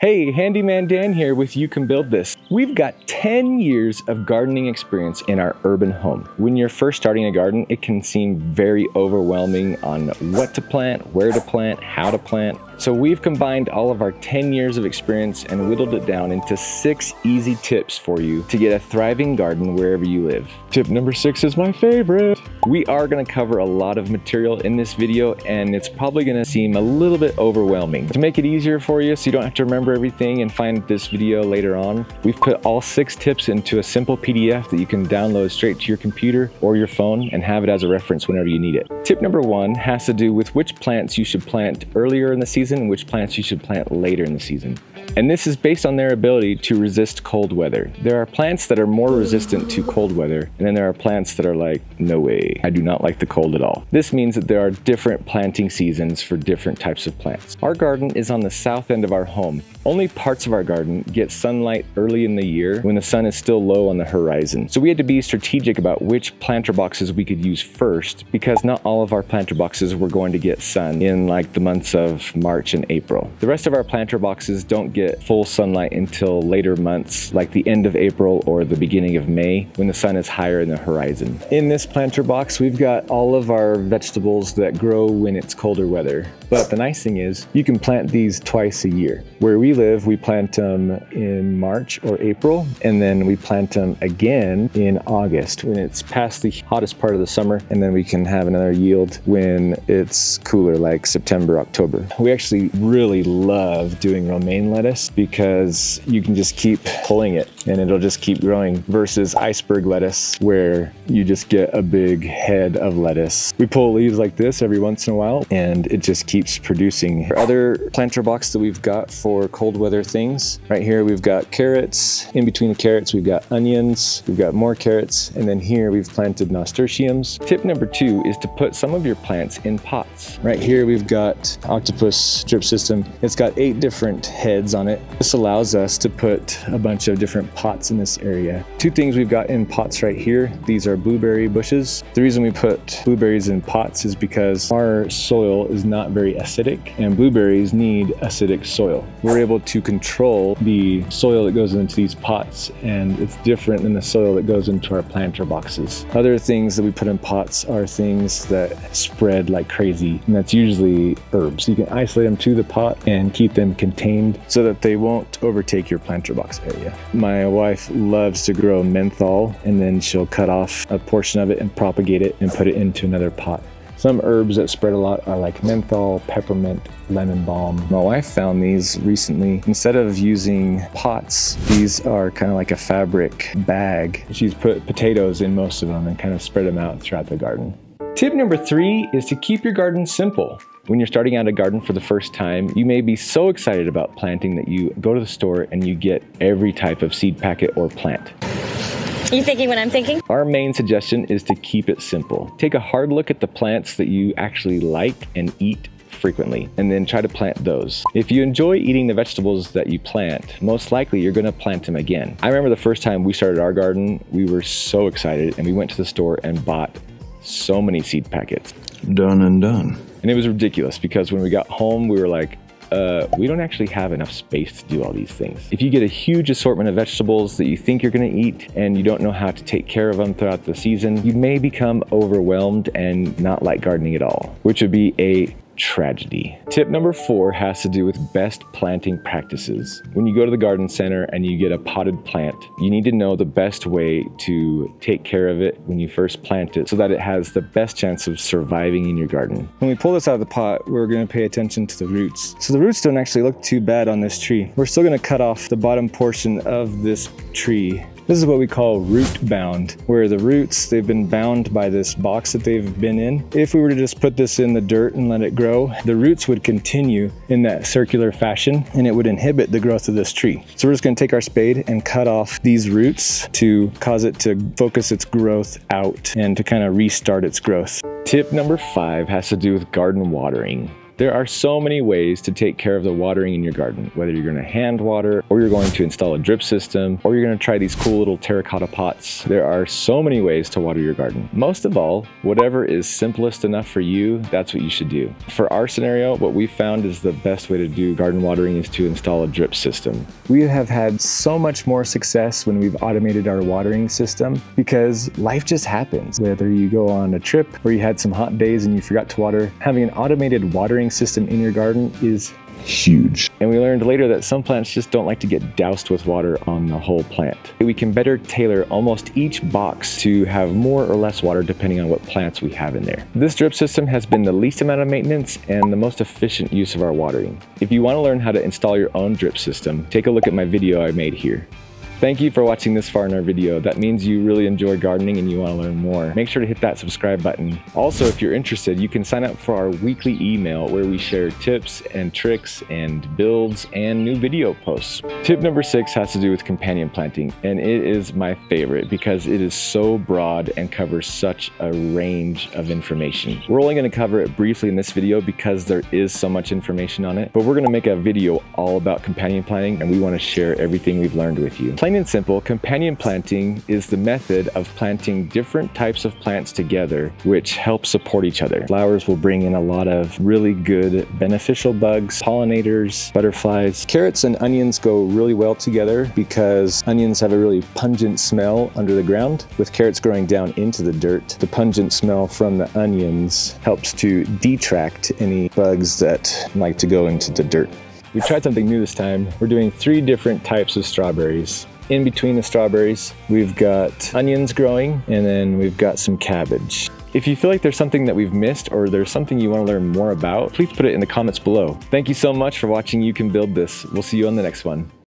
Hey, Handyman Dan here with You Can Build This. We've got 10 years of gardening experience in our urban home. When you're first starting a garden, it can seem very overwhelming on what to plant, where to plant, how to plant. So we've combined all of our 10 years of experience and whittled it down into 6 easy tips for you to get a thriving garden wherever you live. Tip number 6 is my favorite. We are gonna cover a lot of material in this video and it's probably gonna seem a little bit overwhelming. To make it easier for you so you don't have to remember everything and find this video later on, we've put all 6 tips into a simple PDF that you can download straight to your computer or your phone and have it as a reference whenever you need it. Tip number 1 has to do with which plants you should plant earlier in the season and which plants you should plant later in the season. And this is based on their ability to resist cold weather. There are plants that are more resistant to cold weather, and then there are plants that are like, no way, I do not like the cold at all. This means that there are different planting seasons for different types of plants. Our garden is on the south end of our home. Only parts of our garden get sunlight early in the year when the sun is still low on the horizon. So we had to be strategic about which planter boxes we could use first, because not all of our planter boxes were going to get sun in like the months of March and April. The rest of our planter boxes don't get full sunlight until later months, like the end of April or the beginning of May, when the sun is higher in the horizon. In this planter box, we've got all of our vegetables that grow when it's colder weather. But the nice thing is you can plant these twice a year. Where we live, we plant them in March or April, and then we plant them again in August when it's past the hottest part of the summer, and then we can have another yield when it's cooler, like September, October. We actually really love doing romaine lettuce because you can just keep pulling it and it'll just keep growing, versus iceberg lettuce where you just get a big head of lettuce. We pull leaves like this every once in a while and it just keeps producing. Other planter box that we've got for cold weather things, right here we've got carrots. In between the carrots we've got onions, we've got more carrots, and then here we've planted nasturtiums. Tip number 2 is to put some of your plants in pots. Right here we've got octopus drip system. It's got 8 different heads on it. This allows us to put a bunch of different pots in this area. 2 things we've got in pots right here. These are blueberry bushes. The reason we put blueberries in pots is because our soil is not very acidic and blueberries need acidic soil. We're able to control the soil that goes into these pots and it's different than the soil that goes into our planter boxes. Other things that we put in pots are things that spread like crazy, and that's usually herbs. You can isolate them to the pot and keep them contained so that they won't overtake your planter box area. My wife loves to grow menthol, and then she'll cut off a portion of it and propagate it and put it into another pot. Some herbs that spread a lot are like menthol, peppermint, lemon balm. My wife found these recently. Instead of using pots, these are kind of like a fabric bag. She's put potatoes in most of them and kind of spread them out throughout the garden. Tip number 3 is to keep your garden simple. When you're starting out a garden for the first time, you may be so excited about planting that you go to the store and you get every type of seed packet or plant. You thinking what I'm thinking? Our main suggestion is to keep it simple. Take a hard look at the plants that you actually like and eat frequently, and then try to plant those. If you enjoy eating the vegetables that you plant, most likely you're gonna plant them again. I remember the first time we started our garden, we were so excited and we went to the store and bought so many seed packets. Done and done. And it was ridiculous because when we got home, we were like, we don't actually have enough space to do all these things. If you get a huge assortment of vegetables that you think you're going to eat and you don't know how to take care of them throughout the season, you may become overwhelmed and not like gardening at all, which would be a tragedy. Tip number 4 has to do with best planting practices. When you go to the garden center and you get a potted plant, you need to know the best way to take care of it when you first plant it so that it has the best chance of surviving in your garden. When we pull this out of the pot, we're going to pay attention to the roots. So the roots don't actually look too bad on this tree. We're still going to cut off the bottom portion of this tree. This is what we call root bound, where the roots, they've been bound by this box that they've been in. If we were to just put this in the dirt and let it grow, the roots would continue in that circular fashion and it would inhibit the growth of this tree. So we're just gonna take our spade and cut off these roots to cause it to focus its growth out and to kind of restart its growth. Tip number 5 has to do with garden watering. There are so many ways to take care of the watering in your garden, whether you're gonna hand water, or you're going to install a drip system, or you're gonna try these cool little terracotta pots. There are so many ways to water your garden. Most of all, whatever is simplest enough for you, that's what you should do. For our scenario, what we found is the best way to do garden watering is to install a drip system. We have had so much more success when we've automated our watering system because life just happens. Whether you go on a trip or you had some hot days and you forgot to water, having an automated watering system in your garden is huge. And we learned later that some plants just don't like to get doused with water on the whole plant. We can better tailor almost each box to have more or less water depending on what plants we have in there. This drip system has been the least amount of maintenance and the most efficient use of our watering. If you want to learn how to install your own drip system, take a look at my video I made here. Thank you for watching this far in our video. That means you really enjoy gardening and you want to learn more. Make sure to hit that subscribe button. Also, if you're interested, you can sign up for our weekly email where we share tips and tricks and builds and new video posts. Tip number 6 has to do with companion planting, and it is my favorite because it is so broad and covers such a range of information. We're only going to cover it briefly in this video because there is so much information on it, but we're going to make a video all about companion planting and we want to share everything we've learned with you. Plain and simple, companion planting is the method of planting different types of plants together, which help support each other. Flowers will bring in a lot of really good beneficial bugs, pollinators, butterflies. Carrots and onions go really well together because onions have a really pungent smell under the ground. With carrots growing down into the dirt, the pungent smell from the onions helps to detract any bugs that like to go into the dirt. We tried something new this time. We're doing 3 different types of strawberries. In between the strawberries, we've got onions growing, and then we've got some cabbage. If you feel like there's something that we've missed or there's something you want to learn more about, please put it in the comments below. Thank you so much for watching You Can Build This. We'll see you on the next one.